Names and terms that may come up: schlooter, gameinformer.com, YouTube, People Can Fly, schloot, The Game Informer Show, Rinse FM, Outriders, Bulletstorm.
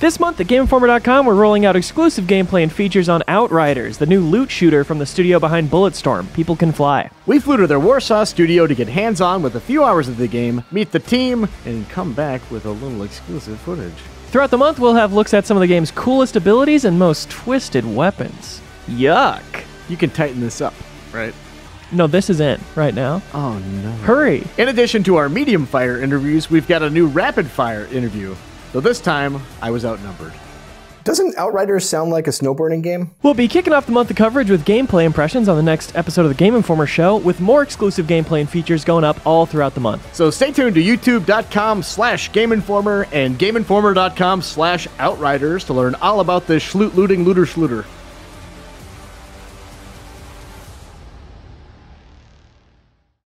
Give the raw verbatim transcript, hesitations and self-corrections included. This month at Game Informer dot com, we're rolling out exclusive gameplay and features on Outriders, the new loot shooter from the studio behind Bulletstorm, People Can Fly. We flew to their Warsaw studio to get hands-on with a few hours of the game, meet the team, and come back with a little exclusive footage. Throughout the month, we'll have looks at some of the game's coolest abilities and most twisted weapons. Yuck! You can tighten this up, right? No, this is in right now. Oh, no. Hurry! In addition to our medium-fire interviews, we've got a new rapid-fire interview. Though this time, I was outnumbered. Doesn't Outriders sound like a snowboarding game? We'll be kicking off the month of coverage with gameplay impressions on the next episode of the Game Informer Show, with more exclusive gameplay and features going up all throughout the month. So stay tuned to YouTube dot com slash Game Informer and Game Informer dot com slash Outriders to learn all about this schloot-looting looter-schlooter.